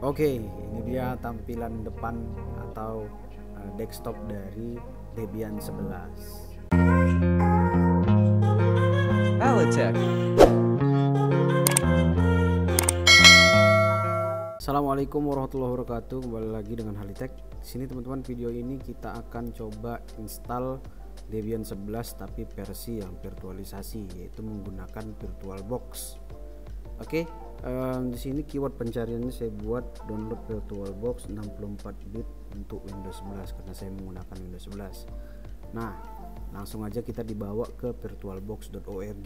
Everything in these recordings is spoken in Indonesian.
Oke, ini dia tampilan depan atau desktop dari Debian 11. Hal ITek. Assalamualaikum warahmatullahi wabarakatuh. Kembali lagi dengan Hal ITek. Di sini teman-teman, video ini kita akan coba install Debian 11 tapi versi yang virtualisasi, yaitu menggunakan VirtualBox. Oke, di sini keyword pencariannya saya buat download VirtualBox 64 bit untuk Windows 11 karena saya menggunakan Windows 11. Nah, langsung aja kita dibawa ke virtualbox.org.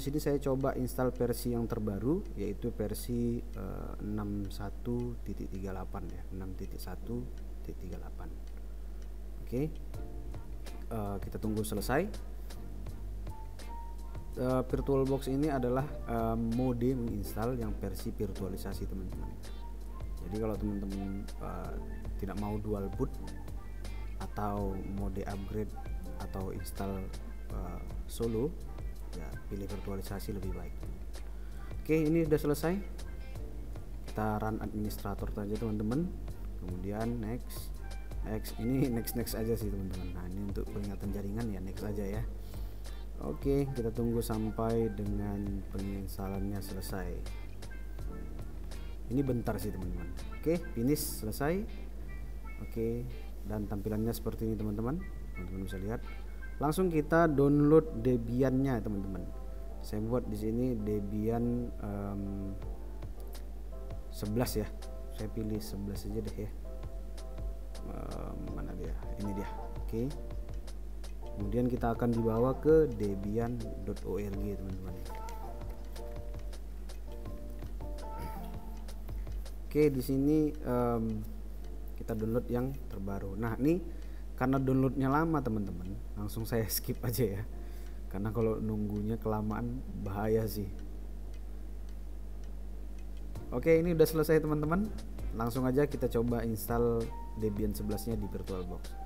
Di sini saya coba install versi yang terbaru, yaitu versi 61.38 ya, 6.1.38. Oke, kita tunggu selesai. VirtualBox ini adalah mode menginstal yang versi virtualisasi teman-teman. Jadi kalau teman-teman tidak mau dual boot atau mode upgrade atau install solo, ya pilih virtualisasi lebih baik. Oke, ini sudah selesai. Kita run administrator saja teman-teman. Kemudian next. Ini next aja sih teman-teman. Nah, ini untuk peringatan jaringan ya, next aja ya. Oke, kita tunggu sampai dengan penginstalannya selesai. Ini bentar sih teman-teman. Oke, finish, selesai. Oke, dan tampilannya seperti ini teman-teman. Teman-teman bisa lihat. Langsung kita download Debiannya teman-teman. Saya buat di sini Debian 11 ya. Saya pilih 11 aja deh ya. Mana dia? Ini dia. Oke. Kemudian kita akan dibawa ke debian.org teman-teman. Oke, di sini kita download yang terbaru. Nah, ini karena downloadnya lama teman-teman, langsung saya skip aja ya. Karena kalau nunggunya kelamaan bahaya sih. Oke, ini udah selesai teman-teman. Langsung aja kita coba install Debian 11-nya di VirtualBox.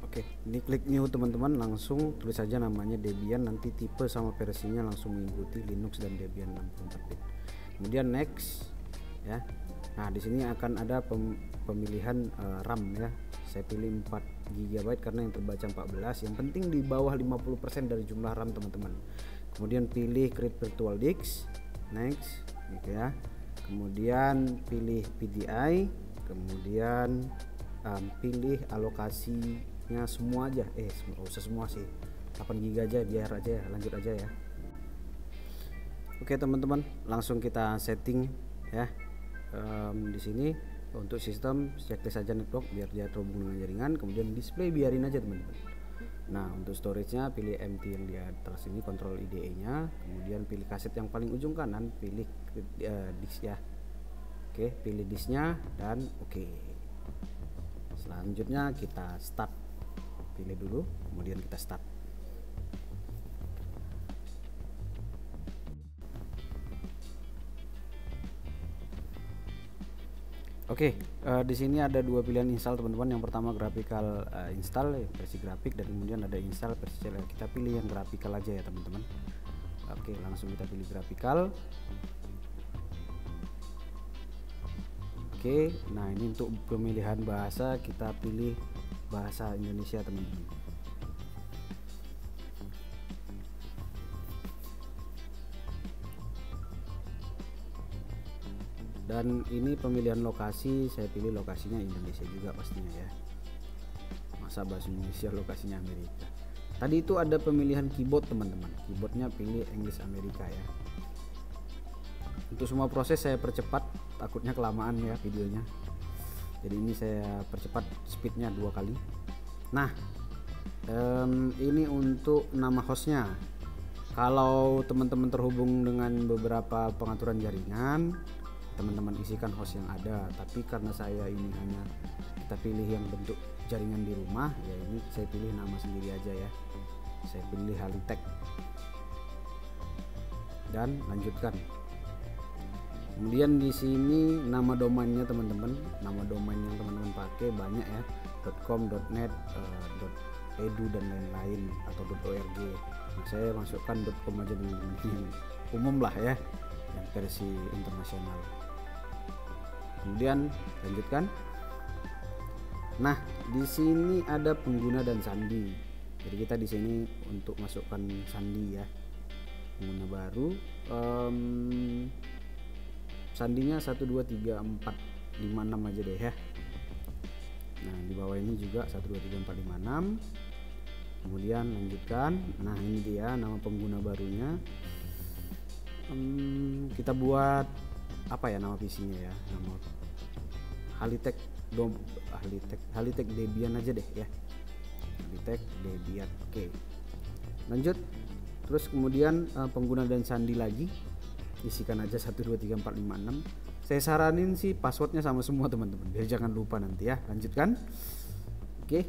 Oke. Ini klik new teman-teman, langsung tulis saja namanya Debian, nanti tipe sama versinya langsung mengikuti Linux dan Debian 64 bit. Kemudian next ya. Nah, di sini akan ada pemilihan RAM ya. Saya pilih 4 GB karena yang terbaca 14. Yang penting di bawah 50% dari jumlah RAM teman-teman. Kemudian pilih create virtual disk. Next gitu ya. Kemudian pilih VDI, kemudian pilih alokasinya semua aja, nggak usah semua sih, 8 GB aja, biar aja ya, lanjut aja ya. Oke teman-teman, langsung kita setting ya. Di sini untuk sistem checklist saja network biar dia terhubung dengan jaringan, kemudian display biarin aja teman-teman. Nah, untuk storage-nya pilih empty yang di atas ini, kontrol IDE-nya, kemudian pilih kaset yang paling ujung kanan, pilih disk ya. Oke, pilih disknya dan oke. Selanjutnya kita start. Pilih dulu, kemudian kita start. Oke, di sini ada dua pilihan install teman-teman. Yang pertama graphical install versi grafik, dan kemudian ada install versi CLI. Kita pilih yang graphical aja ya teman-teman. Oke, langsung kita pilih graphical. Oke, nah ini untuk pemilihan bahasa kita pilih bahasa Indonesia teman-teman. Dan ini pemilihan lokasi, saya pilih lokasinya Indonesia juga pastinya ya. Masa bahasa Indonesia lokasinya Amerika. Tadi itu ada pemilihan keyboard teman-teman. Keyboardnya pilih Inggris Amerika ya. Untuk semua proses saya percepat, takutnya kelamaan ya videonya. Jadi ini saya percepat speednya 2 kali. Nah, ini untuk nama hostnya. Kalau teman-teman terhubung dengan beberapa pengaturan jaringan, teman-teman isikan host yang ada. Tapi karena saya ini hanya kita pilih yang bentuk jaringan di rumah, ya ini saya pilih nama sendiri aja ya. Saya pilih Hal ITek dan lanjutkan. Kemudian di sini nama domainnya teman-teman, nama domain yang teman-teman pakai banyak ya, .com, .net, .edu dan lain-lain atau .org. Nah, saya masukkan .com aja teman-teman, umum lah ya, yang versi internasional. kemudian lanjutkan. Nah, di sini ada pengguna dan sandi. Jadi kita di sini untuk masukkan sandi ya, pengguna baru. Sandinya 1 2 3 4 5 6 aja deh ya. Nah, di bawah ini juga 1 2 3 4 5 6. Kemudian lanjutkan. Nah, ini dia nama pengguna barunya. Kita buat apa ya nama PC-nya ya? Nama Hal ITek Debian aja deh ya. Hal ITek Debian. Oke. Lanjut. Terus kemudian pengguna dan sandi lagi. Isikan aja 1 2 3 4 5 6. Saya saranin sih passwordnya sama semua teman-teman. Biar jangan lupa nanti ya. Lanjutkan. Oke.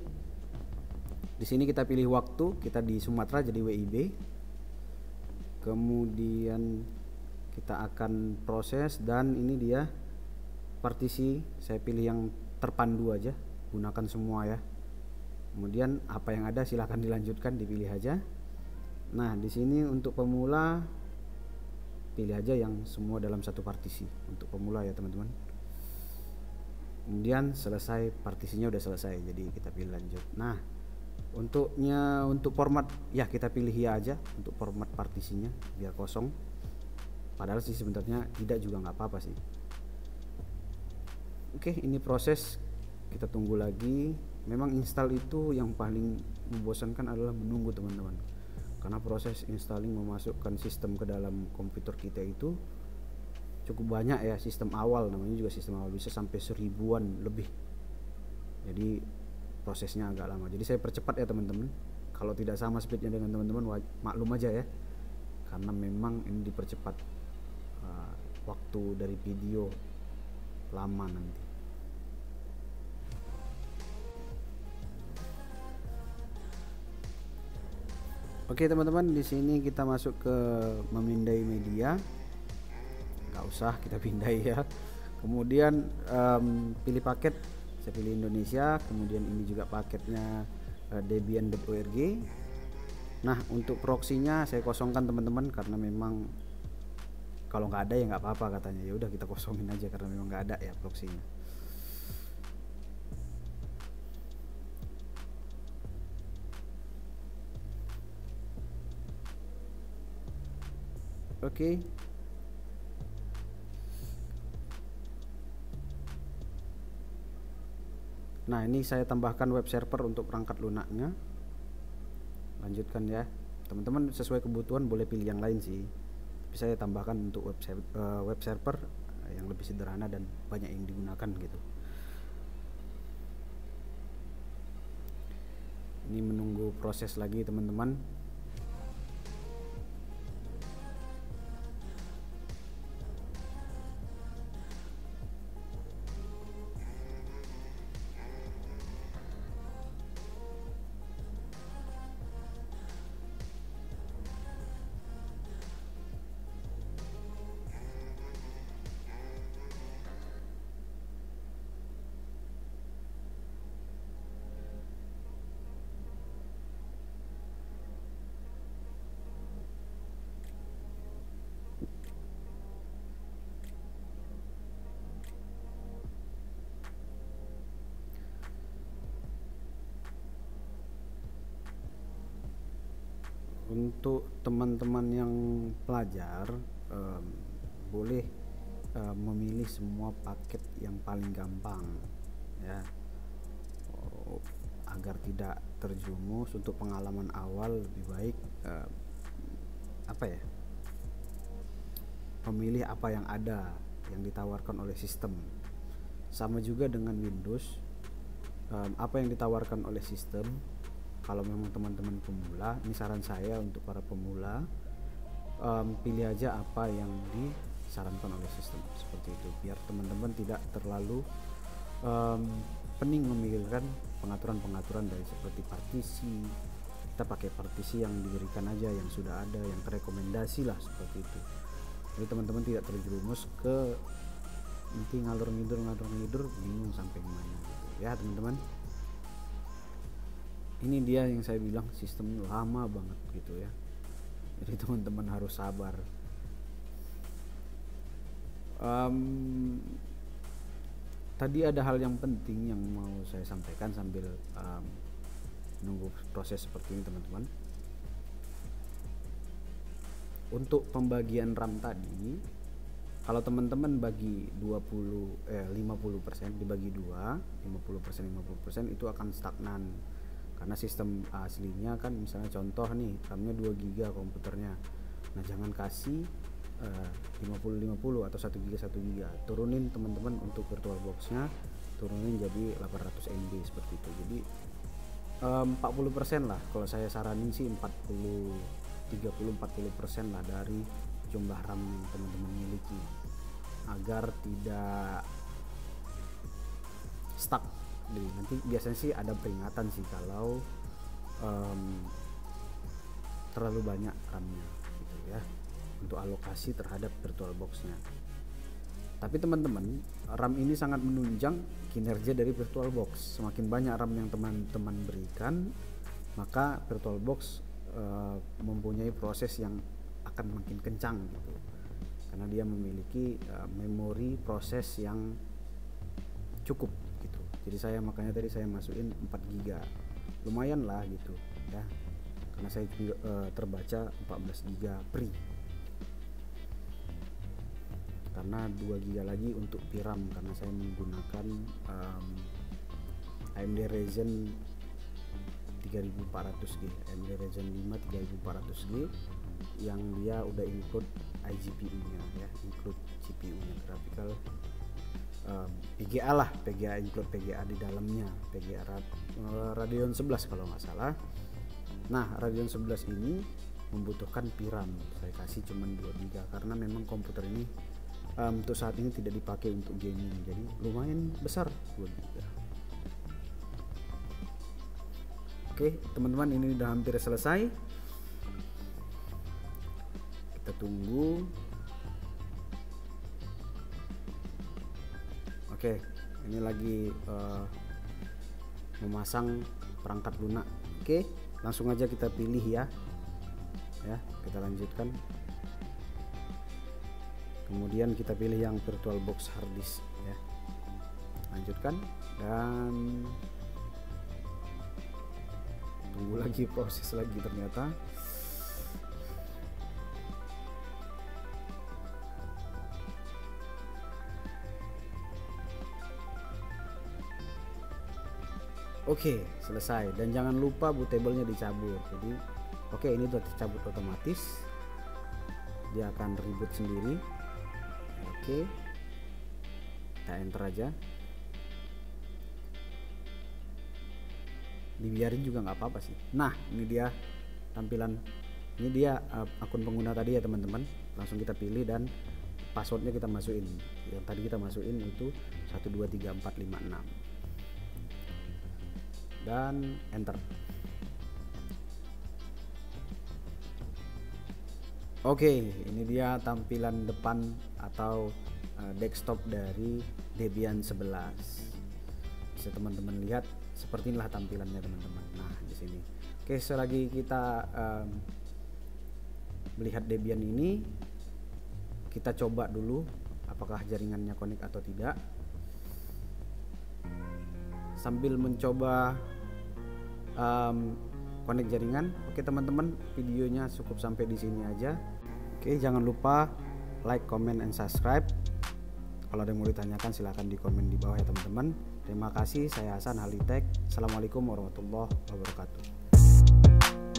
Di sini kita pilih waktu, kita di Sumatera jadi WIB. Kemudian kita akan proses, dan ini dia partisi, saya pilih yang terpandu aja, gunakan semua ya. Kemudian apa yang ada silahkan dilanjutkan, dipilih aja. Nah, di sini untuk pemula pilih aja yang semua dalam satu partisi untuk pemula ya teman-teman. Kemudian selesai, partisinya udah selesai, jadi kita pilih lanjut. Nah, untuk format ya kita pilih ya aja untuk format partisinya biar kosong, padahal sih sebenarnya tidak juga nggak apa-apa sih. Oke, ini proses, kita tunggu lagi. Memang install itu yang paling membosankan adalah menunggu teman-teman, karena proses installing memasukkan sistem ke dalam komputer kita itu cukup banyak ya. Sistem awal namanya juga, sistem awal bisa sampai 1000-an lebih, jadi prosesnya agak lama. Jadi saya percepat ya teman-teman, kalau tidak sama speednya dengan teman-teman maklum aja ya, karena memang ini dipercepat waktu dari video lama nanti. Oke teman-teman, di sini kita masuk ke memindai media, nggak usah kita pindai ya. Kemudian pilih paket, saya pilih Indonesia, kemudian ini juga paketnya debian.org. Nah, untuk proxy-nya saya kosongkan teman-teman, karena memang kalau nggak ada ya nggak apa-apa katanya, ya udah kita kosongin aja karena memang nggak ada ya proxy-nya. Oke. Nah, ini saya tambahkan web server untuk perangkat lunaknya. Lanjutkan ya teman-teman, sesuai kebutuhan boleh pilih yang lain sih, tapi saya tambahkan untuk web server yang lebih sederhana dan banyak yang digunakan gitu. Ini menunggu proses lagi teman-teman. Untuk teman-teman yang pelajar boleh memilih semua paket yang paling gampang ya, agar tidak terjumus. Untuk pengalaman awal lebih baik memilih apa yang ada yang ditawarkan oleh sistem. Sama juga dengan Windows, apa yang ditawarkan oleh sistem. Kalau memang teman-teman pemula, ini saran saya untuk para pemula, pilih aja apa yang disarankan oleh sistem, seperti itu biar teman-teman tidak terlalu pening memikirkan pengaturan-pengaturan dari seperti partisi. Kita pakai partisi yang diberikan aja, yang sudah ada, yang rekomendasi lah, seperti itu. Jadi teman-teman tidak terjerumus ke nanti ngalur-ngidur bingung sampai gimana gitu ya teman-teman. Ini dia yang saya bilang, sistem lama banget gitu ya, jadi teman-teman harus sabar. Tadi ada hal yang penting yang mau saya sampaikan sambil nunggu proses seperti ini, teman-teman. Untuk pembagian RAM tadi, kalau teman-teman bagi 50% dibagi 2, 50% 50% itu akan stagnan, karena sistem aslinya kan, misalnya contoh nih RAM-nya 2 GB komputernya. Nah, jangan kasih 50-50 atau 1 GB 1 GB, turunin teman-teman untuk VirtualBox-nya, turunin jadi 800 MB seperti itu. Jadi 40% lah, kalau saya saranin sih 30-40% lah dari jumlah RAM yang teman-teman miliki, agar tidak stuck. Jadi, nanti biasanya sih ada peringatan sih kalau terlalu banyak RAM-nya gitu ya, untuk alokasi terhadap VirtualBox-nya. Tapi teman-teman, RAM ini sangat menunjang kinerja dari VirtualBox. Semakin banyak RAM yang teman-teman berikan, maka VirtualBox mempunyai proses yang akan makin kencang gitu, karena dia memiliki memori proses yang cukup gitu. Jadi saya makanya tadi saya masukin 4 GB, lumayan lah gitu ya, karena saya terbaca 14 GB free, karena 2 GB lagi untuk VRAM, karena saya menggunakan AMD Ryzen 3400G, AMD Ryzen 5 3400G yang dia udah include IGPU nya ya, include GPU nya, graphical PGA lah, PGA include PGA di dalamnya, PGA Radeon 11 kalau nggak salah. Nah, Radeon 11 ini membutuhkan VRAM, saya kasih cuma 2 GB karena memang komputer ini untuk saat ini tidak dipakai untuk gaming, jadi lumayan besar 2 GB. Oke teman-teman, ini udah hampir selesai, tunggu. Oke, ini lagi memasang perangkat lunak. Oke, langsung aja kita pilih ya. Ya, kita lanjutkan. Kemudian kita pilih yang VirtualBox harddisk ya. Lanjutkan dan tunggu lagi, proses lagi ternyata. Oke, selesai. Dan jangan lupa bootabelnya dicabut. Jadi oke, ini sudah dicabut otomatis, dia akan reboot sendiri. Oke, kita enter aja, dibiarin juga nggak apa-apa sih. Nah, ini dia tampilan, ini dia akun pengguna tadi ya teman-teman. Langsung kita pilih dan passwordnya kita masukin, yang tadi kita masukin itu 123456 dan enter. Oke, ini dia tampilan depan atau desktop dari Debian 11. Bisa teman-teman lihat seperti inilah tampilannya teman-teman. Nah, di sini. Oke, selagi kita melihat Debian ini, kita coba dulu apakah jaringannya connect atau tidak. Sambil mencoba connect jaringan. Oke teman-teman, videonya cukup sampai di sini aja. Oke, jangan lupa like, comment, and subscribe. Kalau ada yang mau ditanyakan silahkan di komen di bawah ya teman-teman. Terima kasih, saya Hasan, Hal ITek. Assalamualaikum warahmatullahi wabarakatuh.